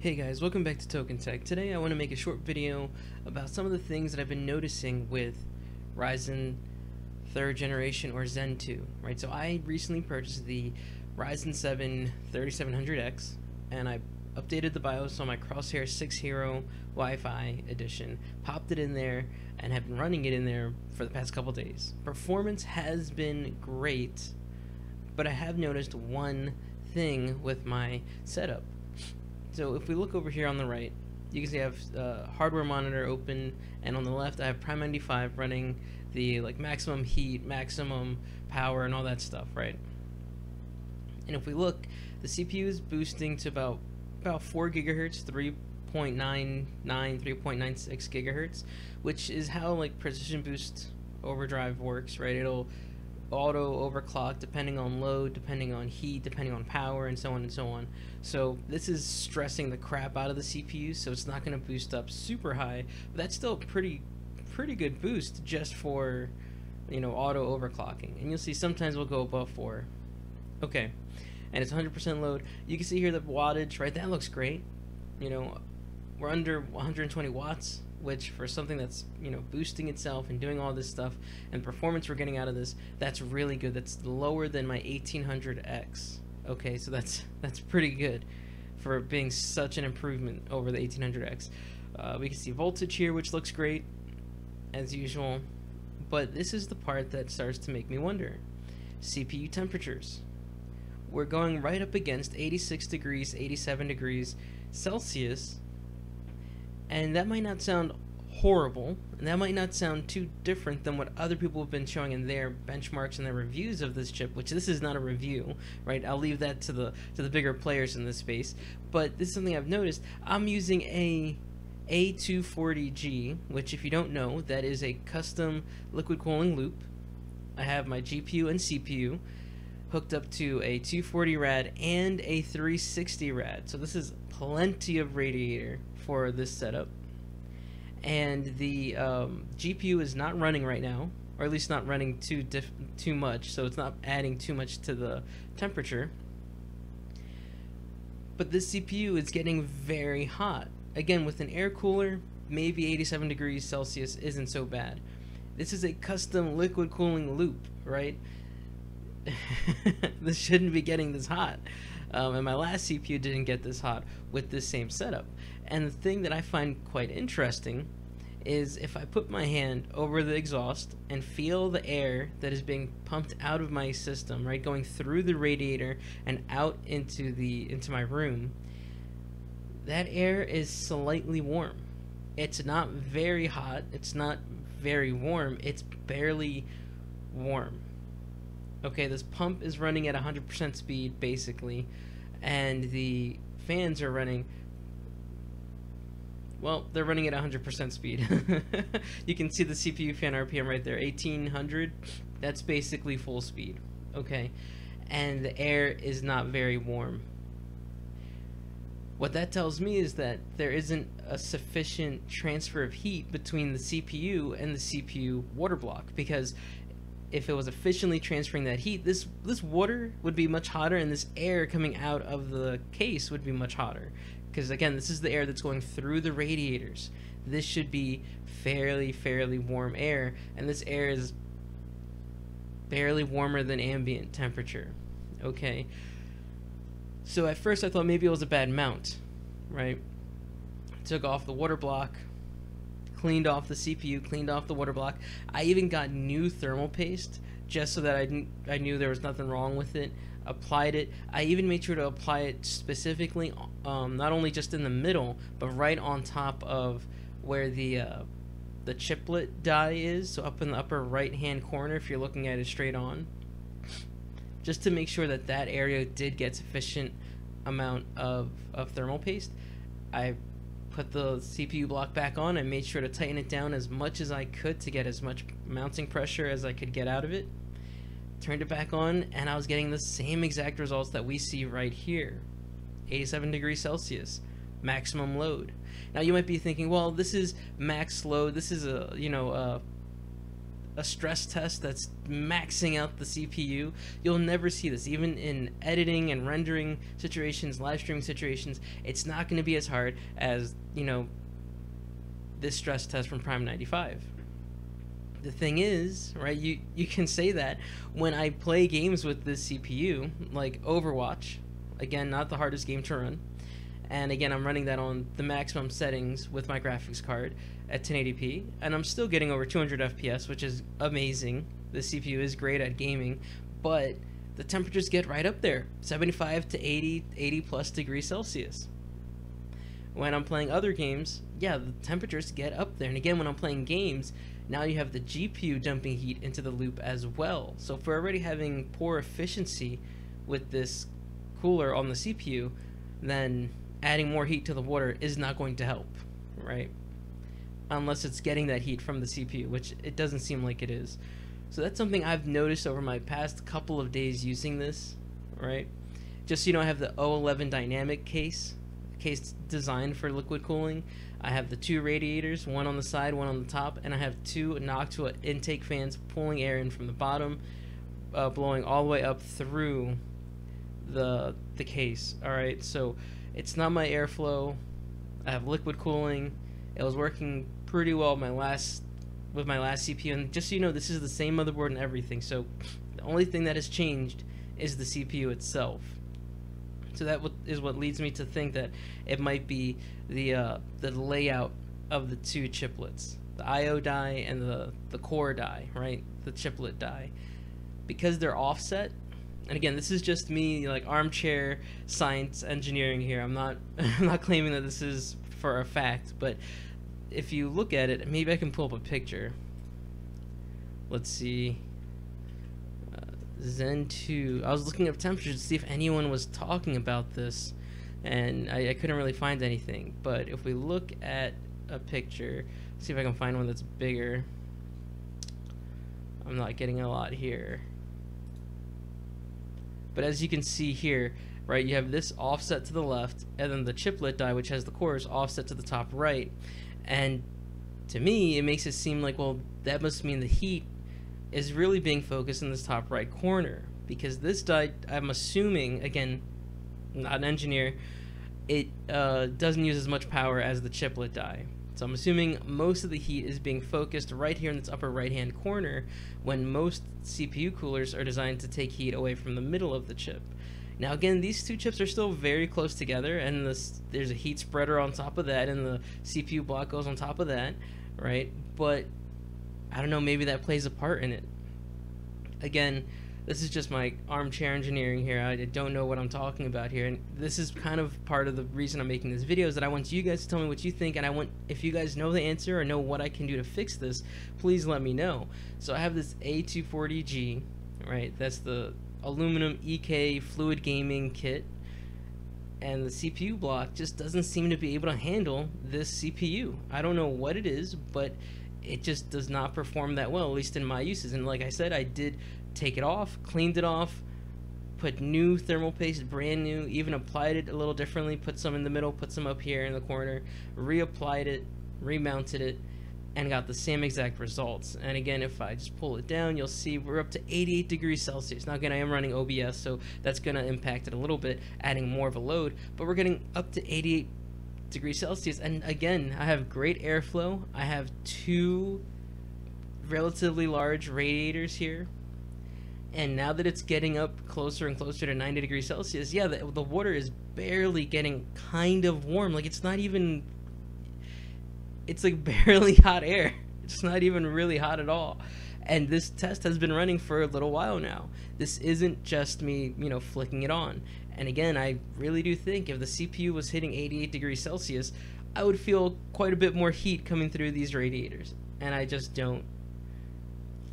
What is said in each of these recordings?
Hey guys, welcome back to Token Tech. Today I want to make a short video about some of the things that I've been noticing with Ryzen 3rd generation or Zen 2, right? So I recently purchased the Ryzen 7 3700X and I updated the BIOS on my Crosshair VI Hero Wi-Fi edition, popped it in there, and have been running it in there for the past couple days. Performance has been great, but I have noticed one thing with my setup. So if we look over here on the right, you can see I have hardware monitor open, and on the left I have Prime95 running the like maximum heat, maximum power, and all that stuff, right? And if we look, the CPU is boosting to about 4 gigahertz, 3.99, 3.96 gigahertz, which is how like Precision Boost Overdrive works, right? It'll auto overclock depending on load, depending on heat, depending on power, and so on and so on. So this is stressing the crap out of the CPU, so it's not going to boost up super high, but that's still pretty good boost just for, you know, auto overclocking. And you'll see sometimes we'll go above 4. Okay, and it's 100% load. You can see here the wattage, right? That looks great. You know, we're under 120 watts, which for something that's, you know, boosting itself and doing all this stuff and performance we're getting out of this, that's really good. That's lower than my 1800X. Okay, so that's pretty good for being such an improvement over the 1800X. We can see voltage here, which looks great as usual, but this is the part that starts to make me wonder. CPU temperatures. We're going right up against 86 degrees, 87 degrees Celsius. And that might not sound horrible, and that might not sound too different than what other people have been showing in their benchmarks and their reviews of this chip, which this is not a review, right? I'll leave that to the bigger players in this space. But this is something I've noticed. I'm using a A240G, which if you don't know, that is a custom liquid cooling loop. I have my GPU and CPU hooked up to a 240 rad and a 360 rad. So this is plenty of radiator for this setup, and the GPU is not running right now, or at least not running too much, so it's not adding too much to the temperature. But this CPU is getting very hot. Again, with an air cooler, maybe 87 degrees Celsius isn't so bad. This is a custom liquid cooling loop, right? This shouldn't be getting this hot. And my last CPU didn't get this hot with this same setup. And the thing that I find quite interesting is if I put my hand over the exhaust and feel the air that is being pumped out of my system, right, going through the radiator and out into the my room, that air is slightly warm. It's not very hot, it's not very warm, it's barely warm. Okay, this pump is running at 100% speed, basically, and the fans are running, well, they're running at 100% speed. You can see the CPU fan RPM right there, 1800, that's basically full speed, okay? And the air is not very warm. What that tells me is that there isn't a sufficient transfer of heat between the CPU and the CPU water block, because if it was efficiently transferring that heat, this water would be much hotter, and this air coming out of the case would be much hotter, because again, this is the air that's going through the radiators. This should be fairly warm air, and this air is barely warmer than ambient temperature. Okay, so at first I thought maybe it was a bad mount, right? Took off the water block, cleaned off the CPU, cleaned off the water block. I even got new thermal paste just so that I knew there was nothing wrong with it. Applied it. I even made sure to apply it specifically, not only just in the middle, but right on top of where the chiplet die is, so up in the upper right hand corner if you're looking at it straight on, just to make sure that that area did get sufficient amount of thermal paste. I put the CPU block back on and made sure to tighten it down as much as I could to get as much mounting pressure as I could get out of it. Turned it back on, and I was getting the same exact results that we see right here. 87 degrees Celsius, maximum load. Now you might be thinking, well, this is max load, this is a, you know, a stress test that's maxing out the CPU. You'll never see this. Even in editing and rendering situations, live streaming situations, it's not going to be as hard as, you know, this stress test from Prime95. The thing is, right, you can say that when I play games with this CPU, like Overwatch, again, not the hardest game to run, and again, I'm running that on the maximum settings with my graphics card at 1080p, and I'm still getting over 200 FPS, which is amazing. The CPU is great at gaming, but the temperatures get right up there, 75 to 80, 80 plus degrees Celsius. When I'm playing other games, yeah, the temperatures get up there, and again, when I'm playing games, now you have the GPU dumping heat into the loop as well. So if we're already having poor efficiency with this cooler on the CPU, then adding more heat to the water is not going to help, right? Unless it's getting that heat from the CPU, which it doesn't seem like it is. So that's something I've noticed over my past couple of days using this, right? Just so you know, I have the O11 Dynamic case designed for liquid cooling. I have the two radiators, one on the side, one on the top, and I have two Noctua intake fans pulling air in from the bottom, blowing all the way up through the case. All right, so it's not my airflow. I have liquid cooling. It was working pretty well with my last CPU, and just so you know, this is the same motherboard and everything. So the only thing that has changed is the CPU itself. So that is what leads me to think that it might be the layout of the two chiplets, the IO die and the core die, right? The chiplet die, because they're offset. And again, this is just me, like, armchair science engineering here. I'm not claiming that this is for a fact, but if you look at it, maybe I can pull up a picture. Let's see. Zen 2. I was looking up temperatures to see if anyone was talking about this, and I couldn't really find anything. But if we look at a picture, see if I can find one that's bigger. I'm not getting a lot here. But as you can see here, right, you have this offset to the left, and then the chiplet die, which has the cores, offset to the top right. And to me, it makes it seem like, well, that must mean the heat is really being focused in this top right corner, because this die, I'm assuming, again, not an engineer, it doesn't use as much power as the chiplet die. So I'm assuming most of the heat is being focused right here in this upper right hand corner, when most CPU coolers are designed to take heat away from the middle of the chip. Now again, these two chips are still very close together, and there's a heat spreader on top of that, and the CPU block goes on top of that, right? But I don't know, maybe that plays a part in it. Again, this is just my armchair engineering here. I don't know what I'm talking about here, and this is kind of part of the reason I'm making this video, is that I want you guys to tell me what you think, and I want, if you guys know the answer or know what I can do to fix this, please let me know. So I have this A240G, right? That's the aluminum EK fluid gaming kit, and the CPU block just doesn't seem to be able to handle this CPU. I don't know what it is, but it just does not perform that well, at least in my uses. And like I said, I did take it off, cleaned it off, put new thermal paste, brand new, even applied it a little differently, put some in the middle, put some up here in the corner, reapplied it, remounted it, and got the same exact results. And again, if I just pull it down, you'll see we're up to 88 degrees Celsius. Now again, I am running OBS, so that's gonna impact it a little bit, adding more of a load, but we're getting up to 88 degrees Celsius, and again, I have great airflow. I have two relatively large radiators here, and now that it's getting up closer and closer to 90 degrees Celsius, yeah, the water is barely getting kind of warm. Like, it's not even, it's like barely hot air. It's not even really hot at all. And this test has been running for a little while now. This isn't just me, you know, flicking it on. And again, I really do think if the CPU was hitting 88 degrees Celsius, I would feel quite a bit more heat coming through these radiators, and I just don't.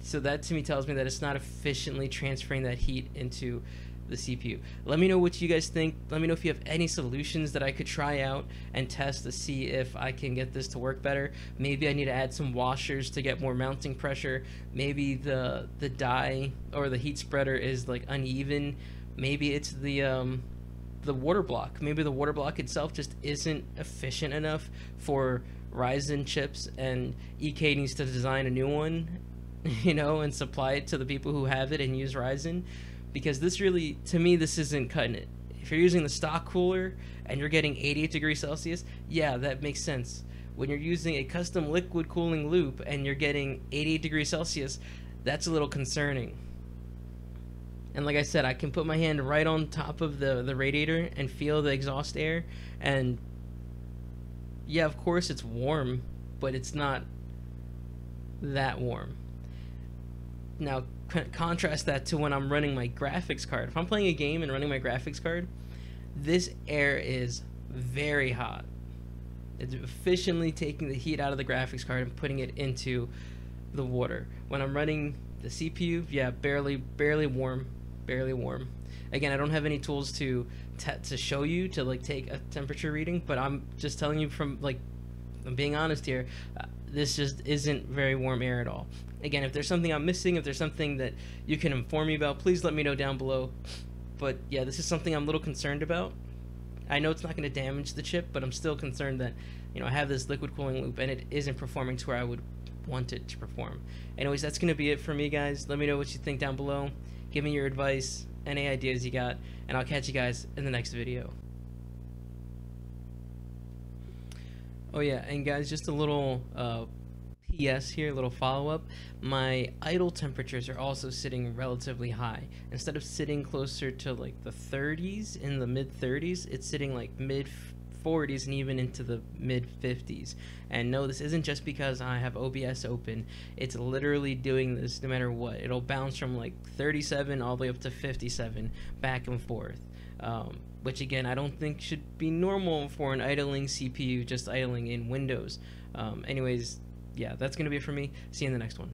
So that to me tells me that it's not efficiently transferring that heat into the CPU. Let me know what you guys think. Let me know if you have any solutions that I could try out and test to see if I can get this to work better. Maybe I need to add some washers to get more mounting pressure. Maybe the die or the heat spreader is like uneven. Maybe it's the water block. Maybe the water block itself just isn't efficient enough for Ryzen chips, and EK needs to design a new one. you know, and supply it to the people who have it and use Ryzen, because this really, to me, this isn't cutting it. If you're using the stock cooler and you're getting 88 degrees Celsius, yeah, that makes sense. When you're using a custom liquid cooling loop and you're getting 88 degrees Celsius, that's a little concerning. And like I said, I can put my hand right on top of the radiator and feel the exhaust air, and yeah, of course it's warm, but it's not that warm. Now contrast that to when I'm running my graphics card. If I'm playing a game and running my graphics card, this air is very hot. It's efficiently taking the heat out of the graphics card and putting it into the water. When I'm running the CPU, yeah, barely warm. Again, I don't have any tools to show you to like take a temperature reading, but I'm just telling you from, like, I'm being honest here. This just isn't very warm air at all. Again, if there's something I'm missing, if there's something that you can inform me about, please let me know down below. But yeah, this is something I'm a little concerned about. I know it's not going to damage the chip, but I'm still concerned that, you know, I have this liquid cooling loop and it isn't performing to where I would want it to perform. Anyways, that's going to be it for me, guys. Let me know what you think down below. Give me your advice, any ideas you got, and I'll catch you guys in the next video. Oh yeah, and guys, just a little PS here, a little follow-up. My idle temperatures are also sitting relatively high. Instead of sitting closer to like the 30s, in the mid 30s, it's sitting like mid 40s and even into the mid 50s. And no, this isn't just because I have OBS open. It's literally doing this no matter what. It'll bounce from like 37 all the way up to 57 back and forth. Which again, I don't think should be normal for an idling CPU, just idling in Windows. Anyways, yeah, that's going to be it for me. See you in the next one.